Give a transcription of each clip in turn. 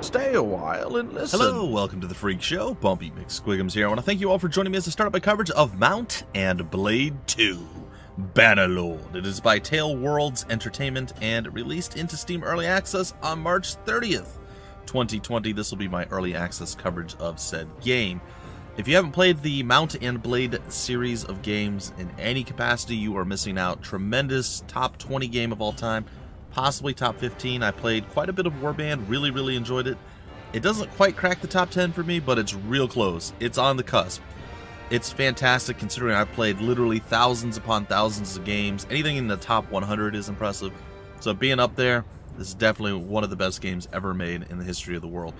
Stay a while and listen. Hello, welcome to the Freak Show. Bumpy McSquigums here. I want to thank you all for joining me as I start up my coverage of Mount and Blade 2: Bannerlord. It is by TaleWorlds Entertainment and released into Steam Early Access on March 30th, 2020. This will be my early access coverage of said game. If you haven't played the Mount and Blade series of games in any capacity, you are missing out. Tremendous top 20 game of all time, possibly top 15. I played quite a bit of Warband, really enjoyed it. It doesn't quite crack the top 10 for me, but it's real close. It's on the cusp. It's fantastic considering I've played literally thousands upon thousands of games. Anything in the top 100 is impressive. So being up there, this is definitely one of the best games ever made in the history of the world.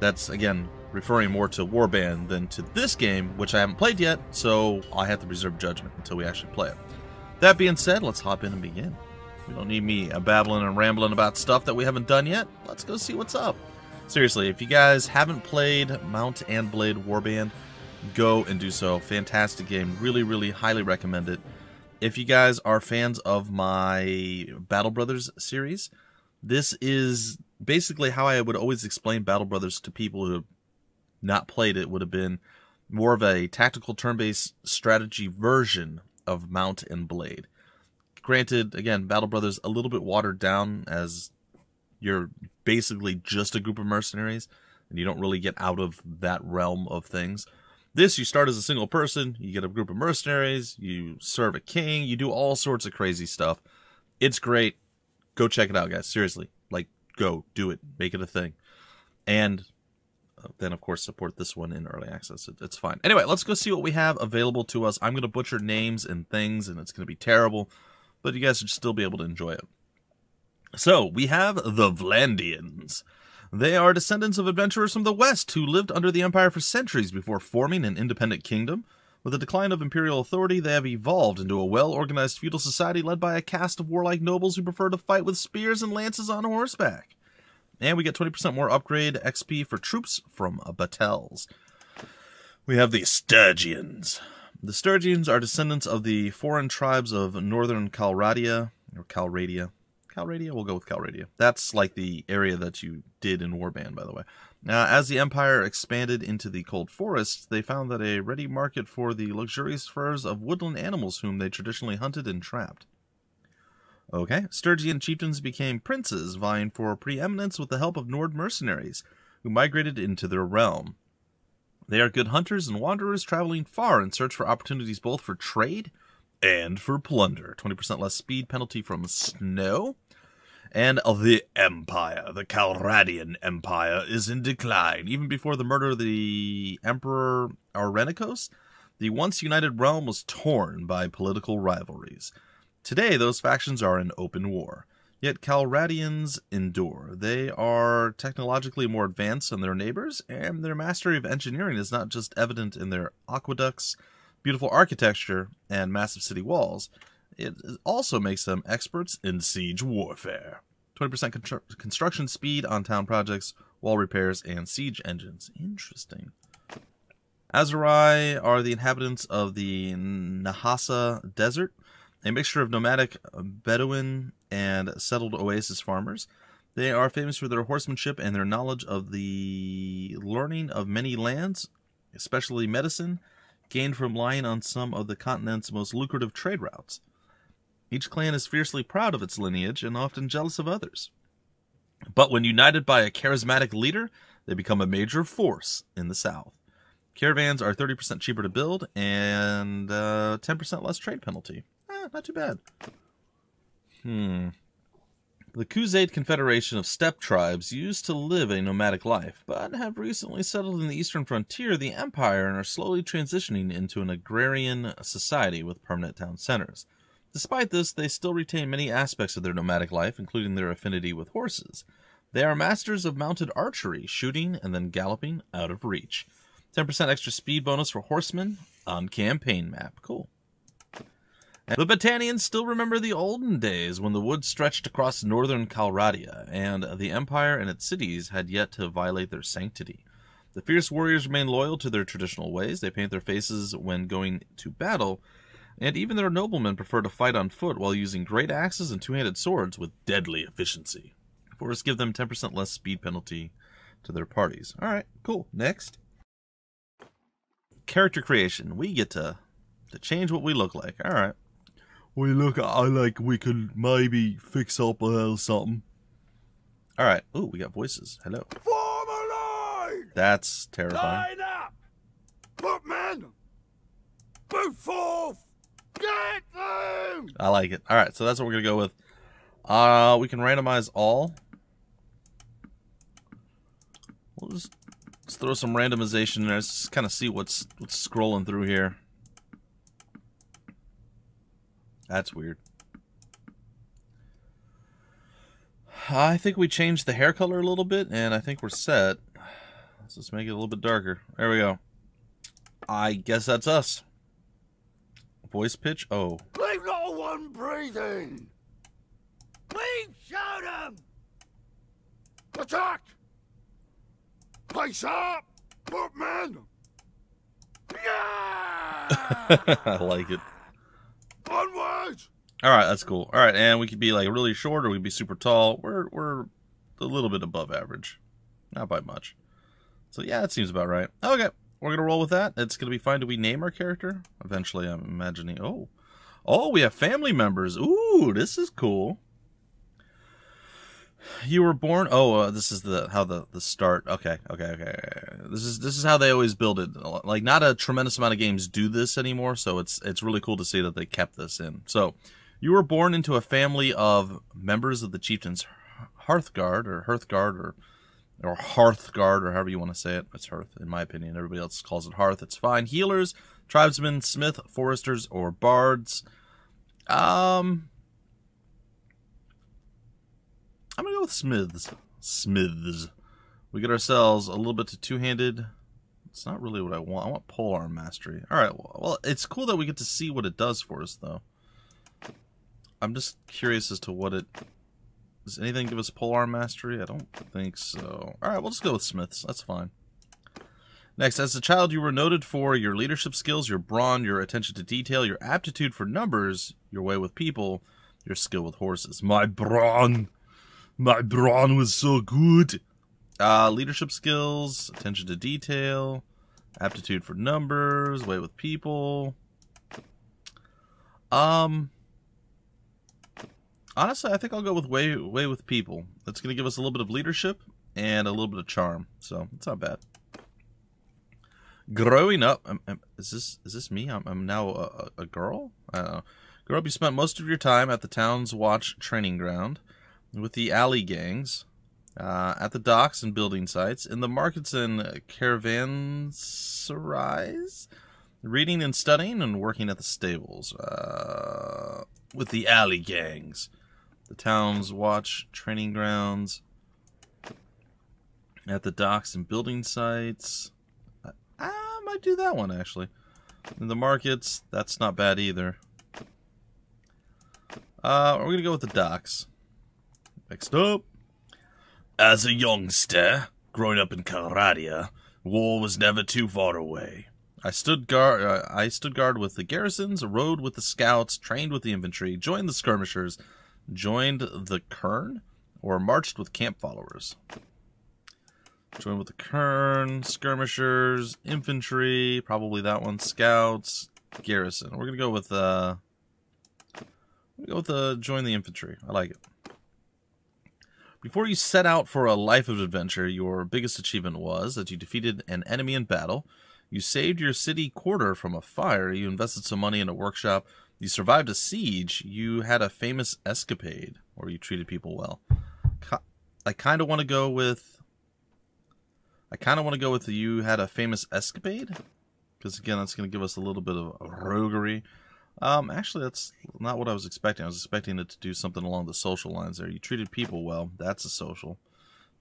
That's, again, referring more to Warband than to this game, which I haven't played yet, so I have to reserve judgment until we actually play it. That being said, let's hop in and begin. You don't need me babbling and rambling about stuff that we haven't done yet. Let's go see what's up. Seriously, if you guys haven't played Mount and Blade Warband, go and do so. Fantastic game. Really highly recommend it. If you guys are fans of my Battle Brothers series, this is basically how I would always explain Battle Brothers to people who have not played it. Would have been more of a tactical turn-based strategy version of Mount and Blade. Granted, again, Battle Brothers a little bit watered down, as you're basically just a group of mercenaries and you don't really get out of that realm of things. This, you start as a single person, you get a group of mercenaries, you serve a king, you do all sorts of crazy stuff. It's great. Go check it out, guys. Seriously, like, go do it, make it a thing. And then, of course, support this one in early access. It's fine. Anyway, let's go see what we have available to us. I'm going to butcher names and things, and it's going to be terrible, but you guys should still be able to enjoy it. So, we have the Vlandians. They are descendants of adventurers from the West who lived under the Empire for centuries before forming an independent kingdom. With the decline of imperial authority, they have evolved into a well-organized feudal society led by a caste of warlike nobles who prefer to fight with spears and lances on horseback. And we get 20% more upgrade XP for troops from battles. We have the Sturgians. The Sturgians are descendants of the foreign tribes of northern Calradia, or Calradia. Calradia? We'll go with Calradia. That's like the area that you did in Warband, by the way. Now, as the Empire expanded into the cold forests, they found that a ready market for the luxurious furs of woodland animals whom they traditionally hunted and trapped. Okay, Sturgian chieftains became princes, vying for preeminence with the help of Nord mercenaries, who migrated into their realm. They are good hunters and wanderers, traveling far in search for opportunities both for trade and for plunder. 20% less speed penalty from snow. And of the Empire, the Calradian Empire, is in decline. Even before the murder of the Emperor Arenikos, the once-united realm was torn by political rivalries. Today, those factions are in open war. Yet Calradians endure. They are technologically more advanced than their neighbors, and their mastery of engineering is not just evident in their aqueducts, beautiful architecture, and massive city walls. It also makes them experts in siege warfare. 20% construction speed on town projects, wall repairs, and siege engines. Interesting. Azurai are the inhabitants of the Nahasa Desert, a mixture of nomadic Bedouin and settled oasis farmers. They are famous for their horsemanship and their knowledge of the learning of many lands, especially medicine, gained from lying on some of the continent's most lucrative trade routes. Each clan is fiercely proud of its lineage and often jealous of others. But when united by a charismatic leader, they become a major force in the south. Caravans are 30% cheaper to build and 10% less trade penalty. Not too bad. The Kuzait Confederation of Steppe Tribes used to live a nomadic life, but have recently settled in the eastern frontier of the Empire and are slowly transitioning into an agrarian society with permanent town centers. Despite this, they still retain many aspects of their nomadic life, including their affinity with horses. They are masters of mounted archery, shooting and then galloping out of reach. 10% extra speed bonus for horsemen on campaign map. Cool. The Batanians still remember the olden days when the woods stretched across northern Calradia, and the Empire and its cities had yet to violate their sanctity. The fierce warriors remain loyal to their traditional ways. They paint their faces when going to battle, and even their noblemen prefer to fight on foot while using great axes and two-handed swords with deadly efficiency. Or just give them 10% less speed penalty to their parties. Alright, cool. Next. Character creation. We get to change what we look like. Alright. We look like we could maybe fix up a little something. Alright. Ooh, we got voices. Hello. Form a line! That's terrifying. Line up! Footman! Move forth! Get them! I like it. Alright, so that's what we're going to go with. We can randomize all. We'll just let's throw some randomization in there. Let's just kind of see what's scrolling through here. That's weird. I think we changed the hair color a little bit, and I think we're set. Let's just make it a little bit darker. There we go. I guess that's us. Voice pitch. Oh. Leave not one breathing. We've shown them. Attack. Place up, footman! Yeah! I like it. Onwards! Alright, that's cool. Alright, and we could be like really short or we could be super tall. We're a little bit above average. Not by much. So yeah, that seems about right. Okay, we're gonna roll with that. It's gonna be fine. Do we name our character? Eventually, I'm imagining. Oh. Oh, we have family members. Ooh, this is cool. You were born. Oh, this is how the start. Okay. This is how they always build it. Like, not a tremendous amount of games do this anymore, so it's really cool to see that they kept this in. So, you were born into a family of members of the chieftain's Hearthguard, or however you want to say it. It's Hearth, in my opinion. Everybody else calls it Hearth. It's fine. Healers, tribesmen, smith, foresters, or bards. I'm gonna go with smiths. Smiths. We get ourselves a little bit to two-handed. It's not really what I want. I want polearm mastery. All right. Well, it's cool that we get to see what it does for us, though. I'm just curious as to what it. Does anything give us polearm mastery? I don't think so. All right. We'll just go with smiths. That's fine. Next, as a child, you were noted for your leadership skills, your brawn, your attention to detail, your aptitude for numbers, your way with people, your skill with horses. My brawn. My brawn was so good. Leadership skills, attention to detail, aptitude for numbers, way with people. Honestly, I think I'll go with way with people. That's going to give us a little bit of leadership and a little bit of charm, so it's not bad. Growing up, is this me? I'm now a girl. I don't know. Growing up, you spent most of your time at the town's watch training ground. With the alley gangs, at the docks and building sites, in the markets and caravanserais, reading and studying and working at the stables. With the alley gangs, the town's watch, training grounds, at the docks and building sites. I might do that one, actually. In the markets, that's not bad either. We're going to go with the docks. Next up. As a youngster, growing up in Calradia, war was never too far away. I stood guard with the garrisons, rode with the scouts, trained with the infantry, joined the skirmishers, joined the kern, or marched with camp followers. Joined with the kern, skirmishers, infantry, probably that one, scouts, garrison. We're gonna go with join the infantry. I like it. Before you set out for a life of adventure, your biggest achievement was that you defeated an enemy in battle, you saved your city quarter from a fire, you invested some money in a workshop, you survived a siege, you had a famous escapade, or you treated people well. I kind of want to go with the you had a famous escapade, because again, that's going to give us a little bit of roguery. Actually, that's not what I was expecting. I was expecting it to do something along the social lines there. You treated people well. That's a social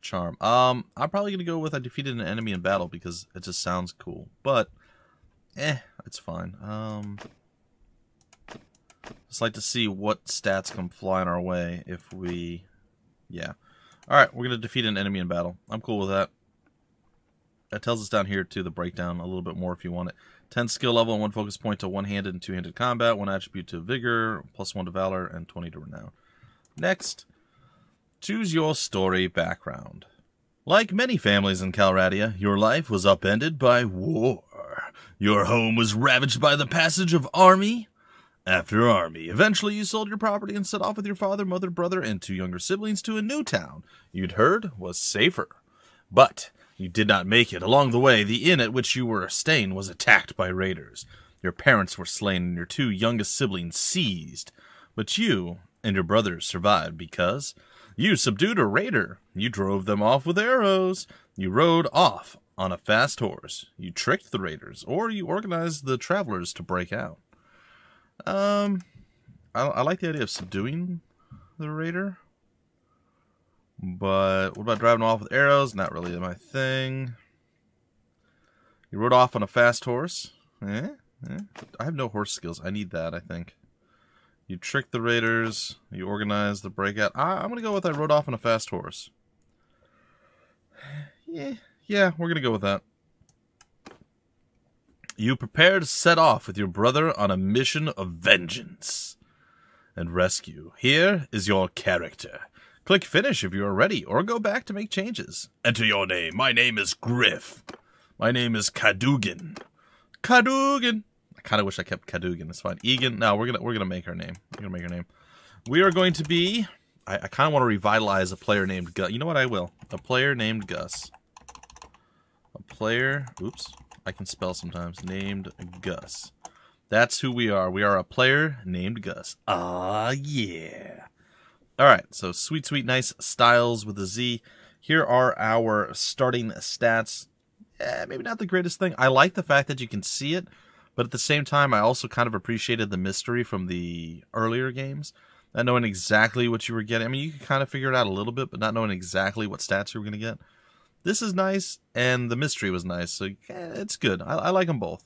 charm. I'm probably going to go with I defeated an enemy in battle because it just sounds cool. But, it's fine. Just like to see what stats come flying our way if we... Yeah. Alright, we're going to defeat an enemy in battle. I'm cool with that. That tells us down here, too, the breakdown a little bit more if you want it. 10 skill level and 1 focus point to one-handed and two-handed combat, 1 attribute to vigor, +1 to valor, and 20 to renown. Next, Choose your story background. Like many families in Calradia, your life was upended by war. Your home was ravaged by the passage of army after army. Eventually, you sold your property and set off with your father, mother, brother, and 2 younger siblings to a new town you'd heard was safer. But you did not make it. Along the way, the inn at which you were staying was attacked by raiders. Your parents were slain and your 2 youngest siblings seized. But you and your brothers survived because you subdued a raider. You drove them off with arrows. You rode off on a fast horse. You tricked the raiders, or you organized the travelers to break out. I like the idea of subduing the raider. But what about driving off with arrows? Not really my thing. You rode off on a fast horse. I have no horse skills. I need that, I think. You tricked the raiders. You organized the breakout. I'm going to go with I rode off on a fast horse. Yeah, we're going to go with that. You prepare to set off with your brother on a mission of vengeance and rescue. Here is your character. Click finish if you are ready, or go back to make changes. Enter your name. My name is Griff. My name is Cadogan. Cadogan. Kind of wish I kept Cadogan. It's fine. Egan. No, we're gonna make her name. We're gonna make her name. We are going to be. I kind of want to revitalize a player named Gus. You know what? I will. A player named Gus. A player. Oops. I can spell sometimes. Named Gus. That's who we are. We are a player named Gus. Ah, yeah. All right. So sweet, sweet, nice styles with a Z. Here are our starting stats. Maybe not the greatest thing. I like the fact that you can see it. But at the same time, I also kind of appreciated the mystery from the earlier games. Not knowing exactly what you were getting. I mean, you could kind of figure it out a little bit, but not knowing exactly what stats you were going to get. This is nice, and the mystery was nice, so yeah, it's good. I like them both.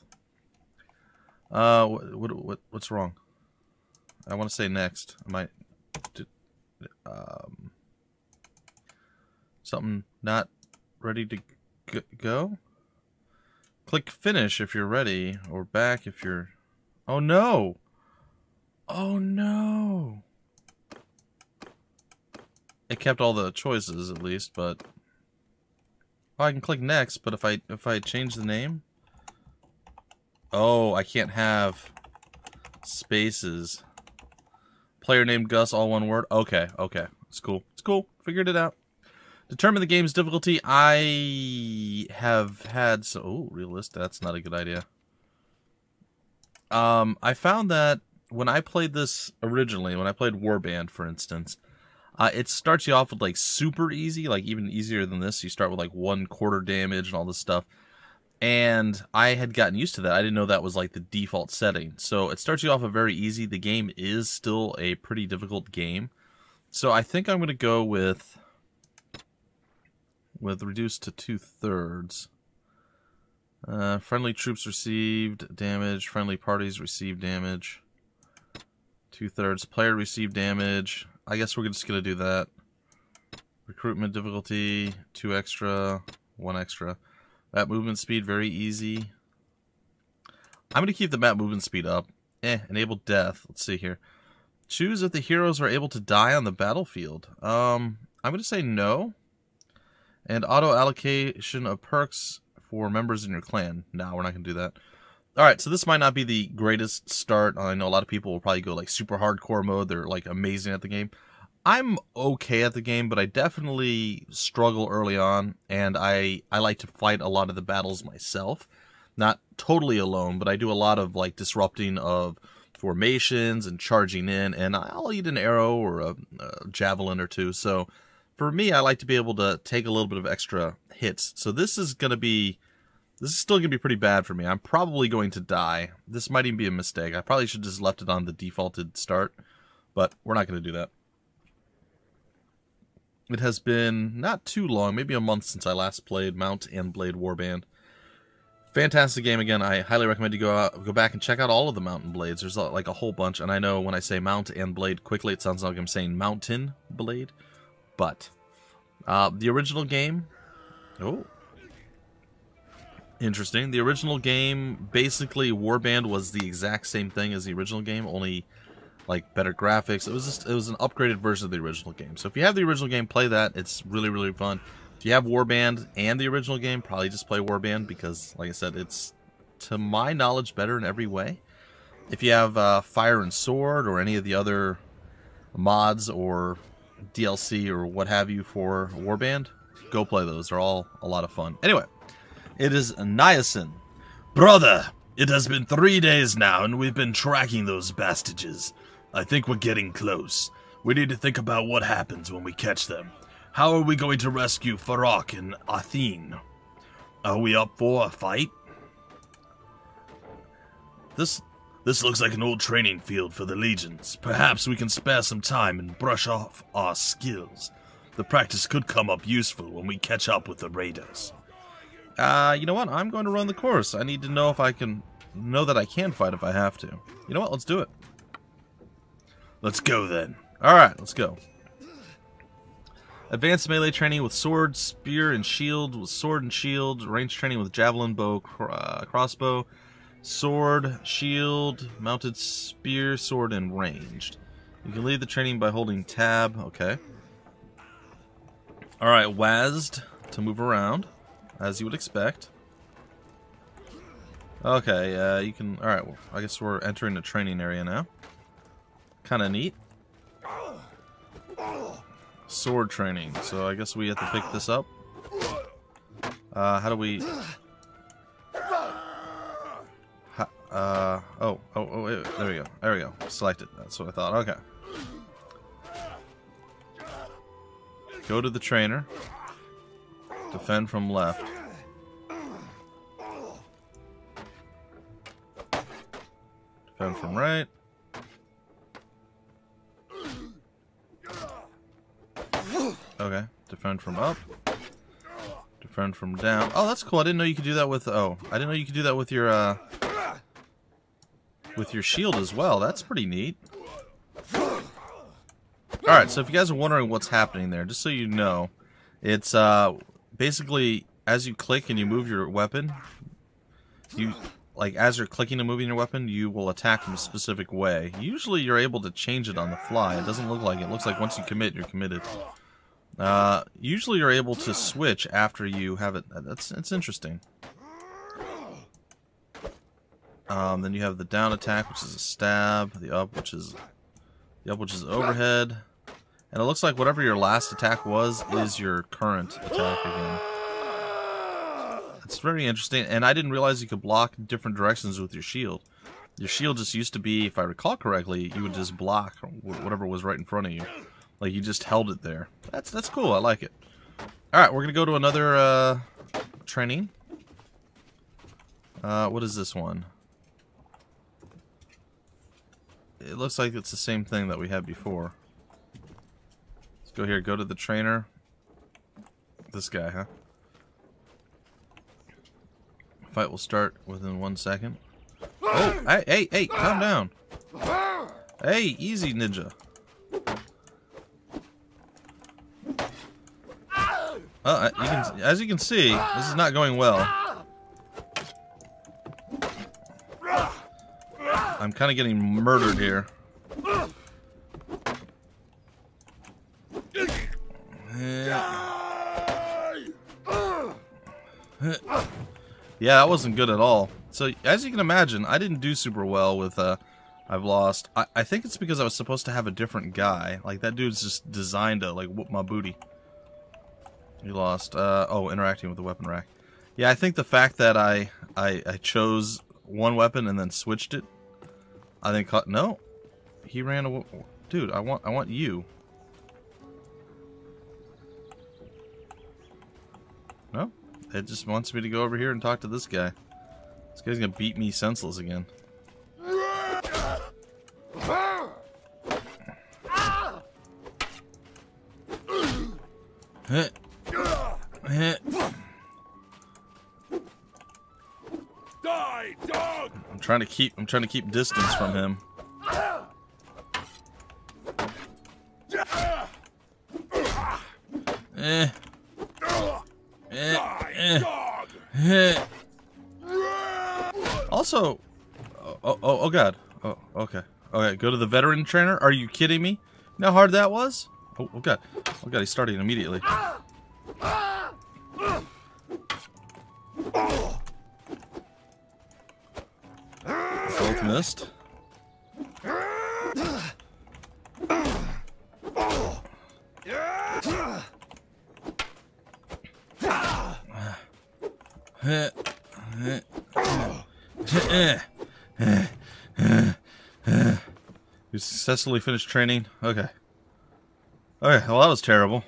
What's wrong? I want to say next. I might... something not ready to go? Click finish if you're ready, or back if you're... Oh no! Oh no! It kept all the choices at least, but... Oh, I can click next, but if I change the name... Oh, I can't have spaces. Player named Gus, all one word. Okay. It's cool. It's cool. Figured it out. Determine the game's difficulty. I have had so realist. That's not a good idea. I found that when I played this originally, when I played Warband, for instance, it starts you off with like super easy, like even easier than this. You start with like 1/4 damage and all this stuff. And I had gotten used to that. I didn't know that was like the default setting. So it starts you off very easy. The game is still a pretty difficult game. So I think I'm going to go with. With reduced to 2/3. Friendly troops received damage. Friendly parties received damage. 2/3. Player received damage. I guess we're just going to do that. Recruitment difficulty. 2 extra. 1 extra. Map movement speed. Very easy. I'm going to keep the map movement speed up. Enable death. Let's see here. Choose if the heroes are able to die on the battlefield. I'm going to say no. And auto allocation of perks for members in your clan. No, we're not going to do that. Alright, so this might not be the greatest start. I know a lot of people will probably go like super hardcore mode. They're like amazing at the game. I'm okay at the game, but I definitely struggle early on. And I like to fight a lot of the battles myself. Not totally alone, but I do a lot of like disrupting of formations and charging in. And I'll eat an arrow or a javelin or 2. So... for me, I like to be able to take a little bit of extra hits. So this is still going to be pretty bad for me. I'm probably going to die. This might even be a mistake. I probably should have just left it on the defaulted start, but we're not going to do that. It has been not too long, maybe a month since I last played Mount and Blade Warband. Fantastic game again. I highly recommend you go back and check out all of the Mount and Blades. There's like a whole bunch, and I know when I say Mount and Blade quickly, it sounds like I'm saying Mountain Blade. But the original game, interesting. The original game, basically Warband was the exact same thing as the original game, only like better graphics. It was just, it was an upgraded version of the original game. So if you have the original game, play that. It's really, really fun. If you have Warband and the original game, probably just play Warband because, like I said, it's, to my knowledge, better in every way. If you have Fire and Sword or any of the other mods or DLC or what have you for Warband, go play those. They're all a lot of fun. Anyway, it is Niacin. Brother, it has been 3 days now, and we've been tracking those bastages. I think we're getting close. We need to think about what happens when we catch them. How are we going to rescue Farak and Athene? Are we up for a fight? This looks like an old training field for the legions. Perhaps we can spare some time and brush off our skills. The practice could come up useful when we catch up with the raiders. You know what? I'm going to run the course. I need to know if I can... know that I can fight if I have to. You know what? Let's do it. Let's go, then. Alright, let's go. Advanced melee training with sword, spear, and shield. With sword and shield. Range training with javelin, bow, crossbow. Sword, shield, mounted spear, sword, and ranged. You can lead the training by holding tab. Okay. Alright, WASD to move around. As you would expect. Okay, you can... Alright, well, I guess we're entering the training area now. Kind of neat. Sword training. So I guess we have to pick this up. How do we... oh, wait, wait, there we go. There we go. Selected. That's what I thought. Okay. Go to the trainer. Defend from left. Defend from right. Okay. Defend from up. Defend from down. Oh, that's cool. I didn't know you could do that with... Oh, I didn't know you could do that with your shield as well. That's pretty neat. Alright, so if you guys are wondering what's happening there, just so you know, it's, basically, as you click and you move your weapon, you, like, as you're clicking and moving your weapon, you will attack from a specific way. Usually you're able to change it on the fly. It doesn't look like it. It looks like once you commit, you're committed. Usually you're able to switch after you have it. It's interesting. Then you have the down attack, which is a stab, the up, which is overhead. And it looks like whatever your last attack was is your current attack again. It's very interesting, and I didn't realize you could block different directions with your shield. Your shield just used to be, if I recall correctly, you would just block whatever was right in front of you. Like, you just held it there. That's cool, I like it. Alright, we're going to go to another training. What is this one? It looks like it's the same thing that we had before. Go here, go to the trainer. This guy, huh? Fight will start within 1 second. Oh, hey, calm down. Hey, easy, ninja. You can, as you can see, this is not going well. I'm kind of getting murdered here. Yeah, that wasn't good at all. So, as you can imagine, I didn't do super well with, I've lost. I think it's because I was supposed to have a different guy. Like, that dude's just designed to, like, whoop my booty. You lost. Oh, interacting with the weapon rack. Yeah, I think the fact that I chose one weapon and then switched it, I think, no. He ran away. Dude, I want you. No? It just wants me to go over here and talk to this guy. This guy's gonna beat me senseless again. Die, dog! I'm trying to keep distance from him. Also, oh god, oh okay, Okay, go to the veteran trainer. Are you kidding me? You know how hard that was? Oh, oh god. Oh god, he's starting immediately. Both missed. You successfully finished training? Okay. Okay, well that was terrible.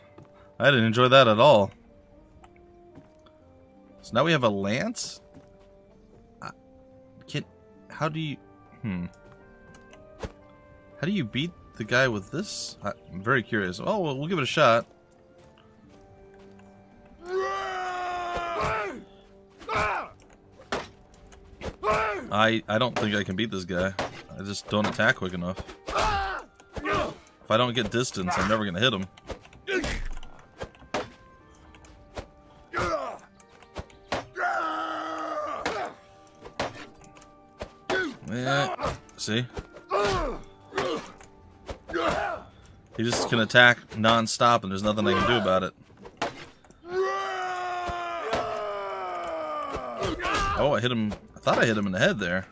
I didn't enjoy that at all. So now we have a lance? How do you beat the guy with this? I'm very curious. Oh, well, we'll give it a shot. I don't think I can beat this guy. I just don't attack quick enough. If I don't get distance, I'm never gonna hit him. Yeah, see? He just can attack non-stop and there's nothing I can do about it. Oh, I hit him. I thought I hit him in the head there.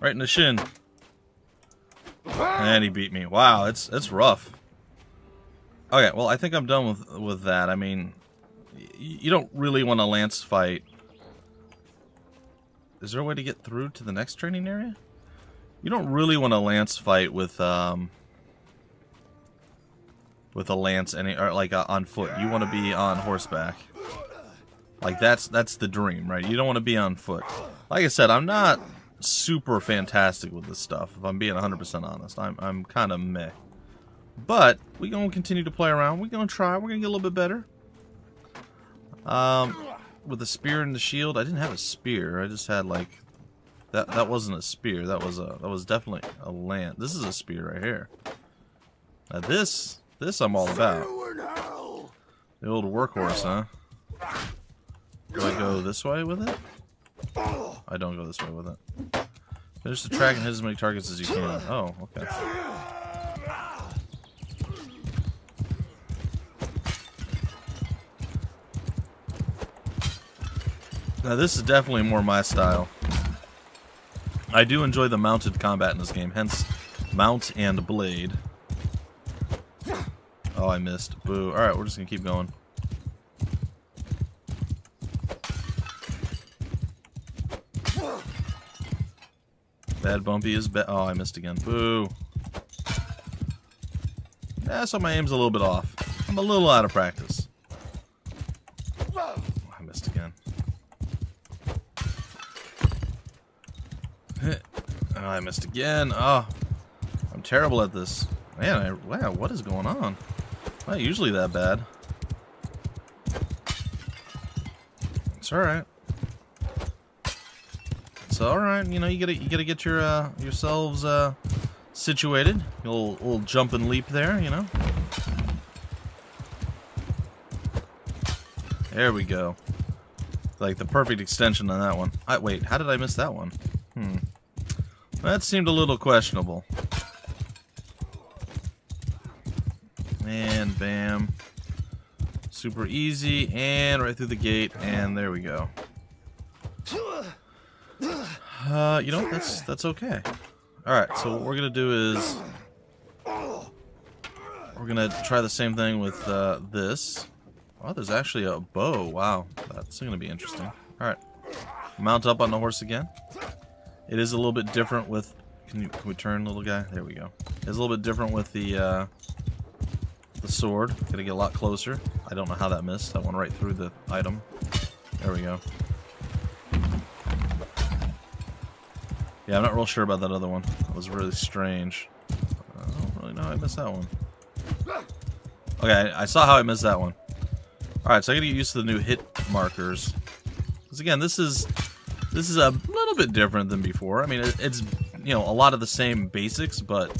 Right in the shin. And he beat me. Wow, it's rough. Okay, well, I think I'm done with that. I mean, you don't really want a lance fight. Is there a way to get through to the next training area? You don't really want a lance fight with a lance or on foot. You want to be on horseback. Like that's the dream, right? You don't want to be on foot. Like I said, I'm not super fantastic with this stuff. If I'm being 100% honest, I'm kind of meh. But we're gonna continue to play around. We're gonna try. We're gonna get a little bit better. With the spear and the shield. I didn't have a spear. I just had like that. That wasn't a spear. That was definitely a lance. This is a spear right here. Now this I'm all about. The old workhorse, huh? Do I go this way with it? I don't go this way with it. Finish the track and hit as many targets as you can. Oh, okay. Now this is definitely more my style. I do enjoy the mounted combat in this game, hence Mount and Blade. Oh, I missed. Boo. Alright, we're just gonna keep going. Bad Bumpy is bad. Oh, I missed again. Boo. Yeah, so my aim's a little bit off. I'm a little out of practice. Oh, I missed again. Oh, I missed again. Oh, I'm terrible at this. Man, wow, what is going on? Not usually that bad. It's alright. So alright, you know, you gotta get your yourselves situated. Your little jump and leap there, you know. There we go. Like the perfect extension on that one. Wait, how did I miss that one? Hmm. That seemed a little questionable. And bam. Super easy and right through the gate, and there we go. You know, that's okay. Alright, so what we're gonna do is we're gonna try the same thing with this. Oh, there's actually a bow. Wow, that's gonna be interesting. Alright, mount up on the horse again. It is a little bit different with... Can we turn, little guy? There we go. It's a little bit different with the sword. Gotta get a lot closer. I don't know how that missed. That went right through the item. There we go. Yeah, I'm not real sure about that other one. That was really strange. I don't really know how I missed that one. Okay, I saw how I missed that one. Alright, so I gotta get used to the new hit markers. Because again, this is a little bit different than before. I mean, it's, you know, a lot of the same basics, but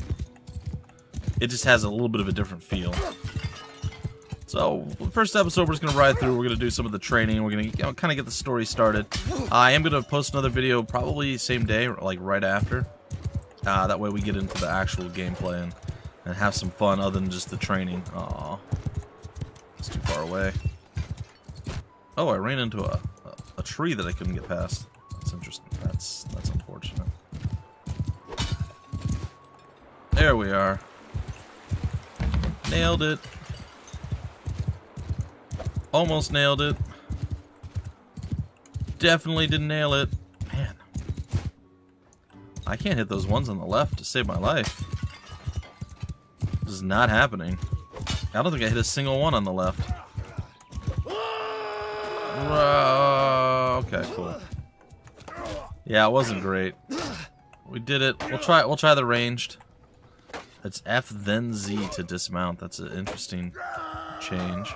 it just has a little bit of a different feel. So, first episode, we're just going to ride through. We're going to do some of the training. We're going to kind of get the story started. I am going to post another video probably same day, like right after. That way we get into the actual gameplay and have some fun other than just the training. Aww. It's too far away. Oh, I ran into a tree that I couldn't get past. That's interesting. That's unfortunate. There we are. Nailed it. Almost nailed it. Definitely didn't nail it. Man. I can't hit those ones on the left to save my life. This is not happening. I don't think I hit a single one on the left. Okay, cool. Yeah, it wasn't great. We did it. We'll try the ranged. It's F then Z to dismount. That's an interesting change.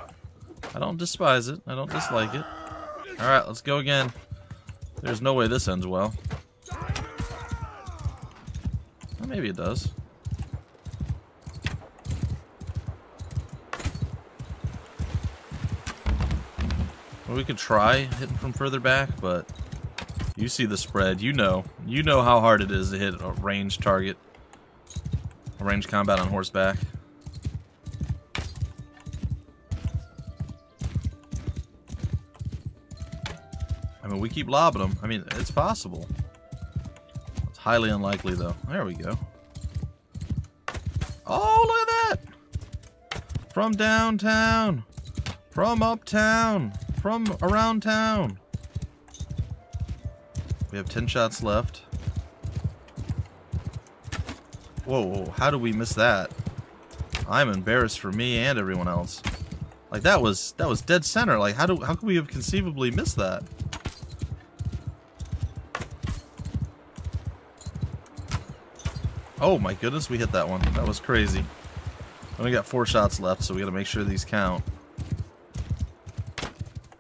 I don't despise it. I don't dislike it. Alright, let's go again. There's no way this ends well. Well, maybe it does. Well, we could try hitting from further back, but you see the spread. You know how hard it is to hit a ranged target. A ranged combat on horseback. I mean, we keep lobbing them. I mean, it's possible. It's highly unlikely, though. There we go. Oh, look at that! From downtown, from uptown, from around town. We have 10 shots left. Whoa, how do we miss that? I'm embarrassed for me and everyone else. Like, that was dead center. Like, how could we have conceivably missed that? Oh my goodness, we hit that one. That was crazy. Only got 4 shots left, so we gotta make sure these count.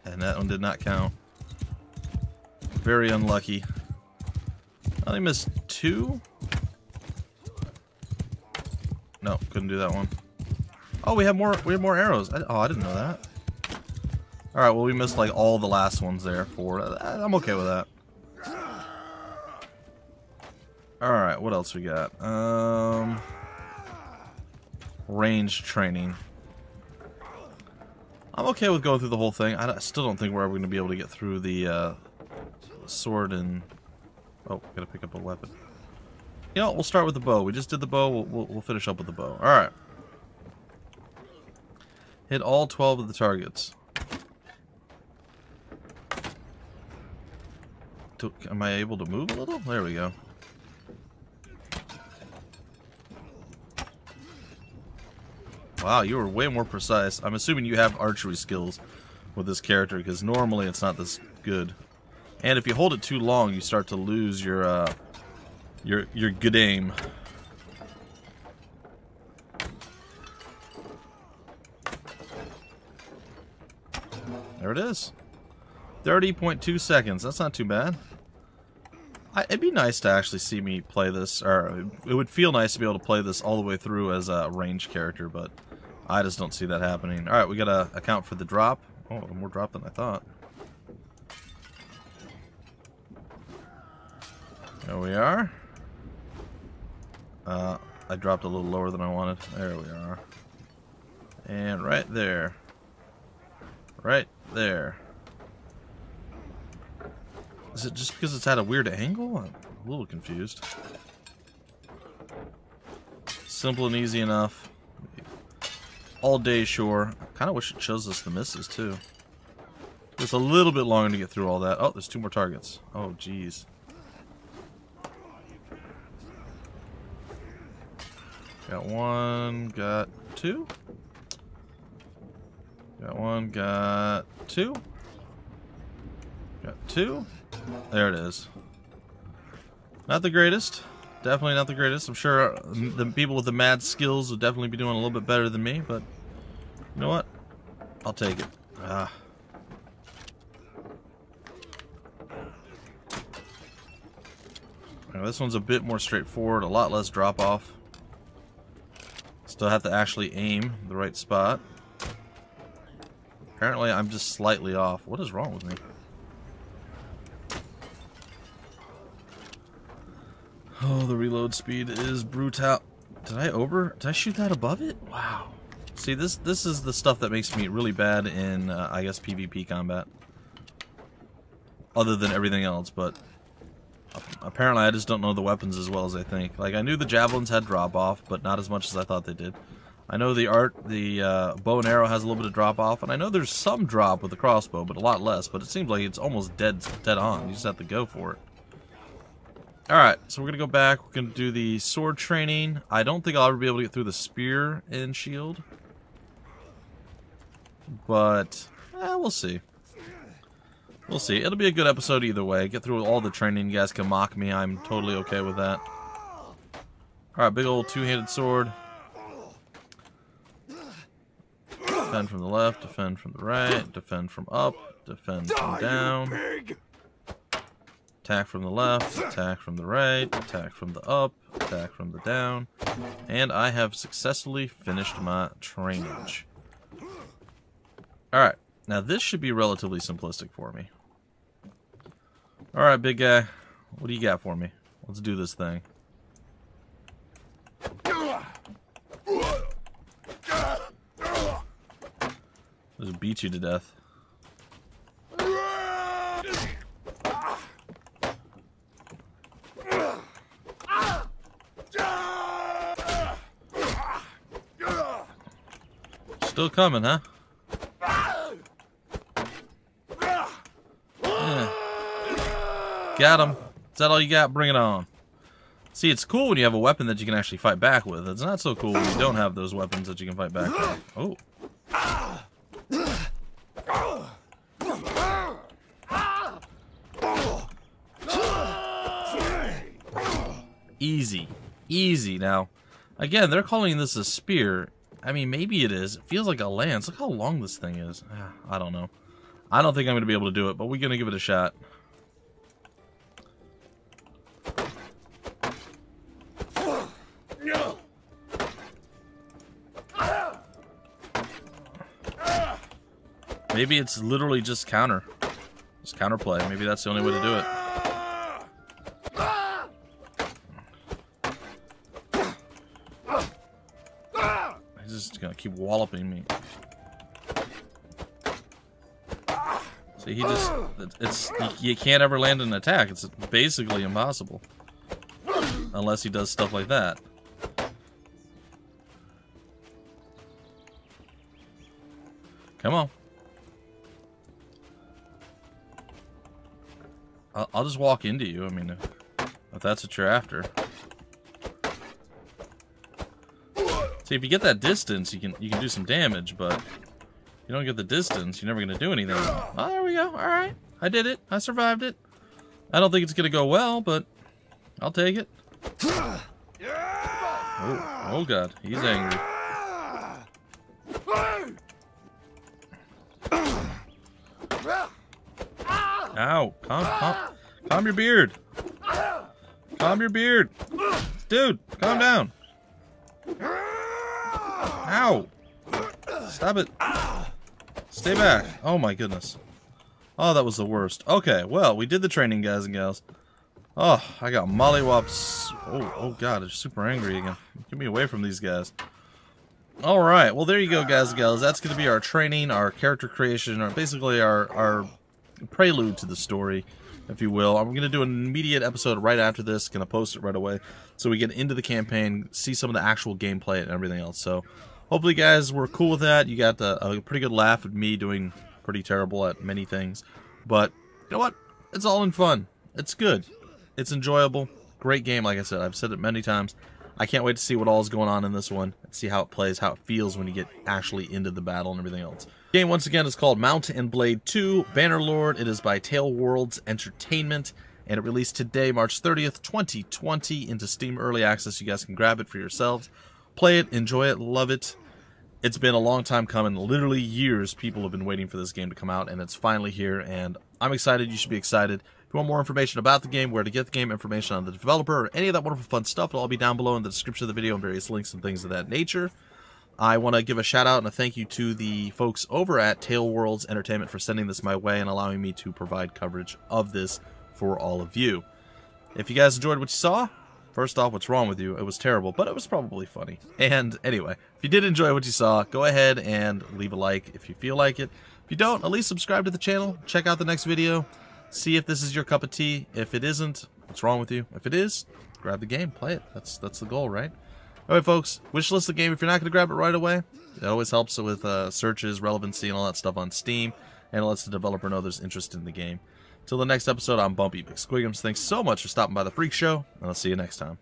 And that one did not count. Very unlucky. I only missed 2? No, couldn't do that one. Oh, we have more arrows. I didn't know that. Alright, well, we missed like all the last ones there. 4. I'm okay with that. Alright, what else we got? Range training. I'm okay with going through the whole thing. I still don't think we're ever going to be able to get through the sword and... Oh, gotta pick up a weapon. You know what, we'll start with the bow. We just did the bow, we'll finish up with the bow. Alright. Hit all 12 of the targets. Am I able to move a little? There we go. Wow, you were way more precise. I'm assuming you have archery skills with this character, because normally it's not this good. And if you hold it too long, you start to lose your good aim. There it is. 30.2 seconds. That's not too bad. It'd be nice to actually see me play this, or it would feel nice to be able to play this all the way through as a ranged character, but I just don't see that happening. Alright, we gotta account for the drop. Oh, more drop than I thought. There we are. I dropped a little lower than I wanted. There we are. And right there. Right there. Is it just because it's at a weird angle? I'm a little confused. Simple and easy enough. All day, sure. I kind of wish it shows us the misses, too. It's a little bit longer to get through all that. Oh, there's 2 more targets. Oh, jeez. Got 1, got 2. Got 1, got 2. Got 2. There it is. Not the greatest. Definitely not the greatest. I'm sure the people with the mad skills would definitely be doing a little bit better than me, but you know what? I'll take it. Now, this one's a bit more straightforward, a lot less drop off. Still have to actually aim the right spot. Apparently I'm just slightly off. What is wrong with me? Oh, the reload speed is brutal. Did I shoot that above it? Wow. See, this is the stuff that makes me really bad in, I guess, PvP combat. Other than everything else, but apparently I just don't know the weapons as well as I think. Like, I knew the javelins had drop-off, but not as much as I thought they did. I know the bow and arrow has a little bit of drop-off, and I know there's some drop with the crossbow, but a lot less. But it seems like it's almost dead on. You just have to go for it. Alright, so we're going to go back. We're going to do the sword training. I don't think I'll ever be able to get through the spear and shield. But, we'll see. We'll see. It'll be a good episode either way. Get through all the training. You guys can mock me. I'm totally okay with that. Alright, big old two-handed sword. Defend from the left. Defend from the right. Defend from up. Defend from down. Attack from the left, attack from the right, attack from the up, attack from the down, and I have successfully finished my trainage. Alright, now this should be relatively simplistic for me. Alright, big guy, what do you got for me? Let's do this thing. Just beat you to death. Still coming, huh? Yeah. Got him. Is that all you got? Bring it on. See, it's cool when you have a weapon that you can actually fight back with. It's not so cool when you don't have those weapons that you can fight back with. Oh. Easy. Easy. Now, again, they're calling this a spear. I mean, maybe it is. It feels like a lance. Look how long this thing is. I don't know. I don't think I'm going to be able to do it, but we're going to give it a shot. Maybe it's literally just counter. Just counterplay. Maybe that's the only way to do it. Gonna keep walloping me. See, he just—it's you can't ever land an attack. It's basically impossible, unless he does stuff like that. Come on. I'll just walk into you. I mean, if that's what you're after. See, if you get that distance, you can do some damage, but if you don't get the distance, you're never going to do anything. Oh, there we go. All right. I did it. I survived it. I don't think it's going to go well, but I'll take it. Oh God. He's angry. Ow. Calm your beard. Calm your beard. Dude, calm down. Ow! Stop it. Stay back. Oh my goodness. Oh, that was the worst. Okay, well, we did the training, guys and gals. Oh, I got mollywops. Oh God, I'm super angry again. Get me away from these guys. Alright, well, there you go, guys and gals. That's going to be our training, our character creation, or basically our prelude to the story, if you will. I'm going to do an immediate episode right after this. Going to post it right away so we get into the campaign, see some of the actual gameplay and everything else. So hopefully, guys, we're cool with that. You got a pretty good laugh at me doing pretty terrible at many things. But you know what? It's all in fun. It's good. It's enjoyable. Great game, like I said. I've said it many times. I can't wait to see what all is going on in this one and see how it plays, how it feels when you get actually into the battle and everything else. The game, once again, is called Mount and Blade 2: Bannerlord. It is by TaleWorlds Entertainment, and it released today, March 30th, 2020, into Steam Early Access. You guys can grab it for yourselves. Play it, enjoy it, love it. It's been a long time coming. Literally years people have been waiting for this game to come out, and it's finally here, and I'm excited. You should be excited. If you want more information about the game, where to get the game, information on the developer, or any of that wonderful fun stuff, it'll all be down below in the description of the video and various links and things of that nature. I want to give a shout out and a thank you to the folks over at TaleWorlds Entertainment for sending this my way and allowing me to provide coverage of this for all of you. If you guys enjoyed what you saw, first off, what's wrong with you? It was terrible, but it was probably funny. And anyway, if you did enjoy what you saw, go ahead and leave a like if you feel like it. If you don't, at least subscribe to the channel, check out the next video, see if this is your cup of tea. If it isn't, what's wrong with you? If it is, grab the game, play it. That's the goal, right? Alright folks, wishlist the game if you're not going to grab it right away. It always helps with searches, relevancy, and all that stuff on Steam, and it lets the developer know there's interest in the game. Till the next episode, I'm Bumpy McSquigums. Thanks so much for stopping by the Freak Show, and I'll see you next time.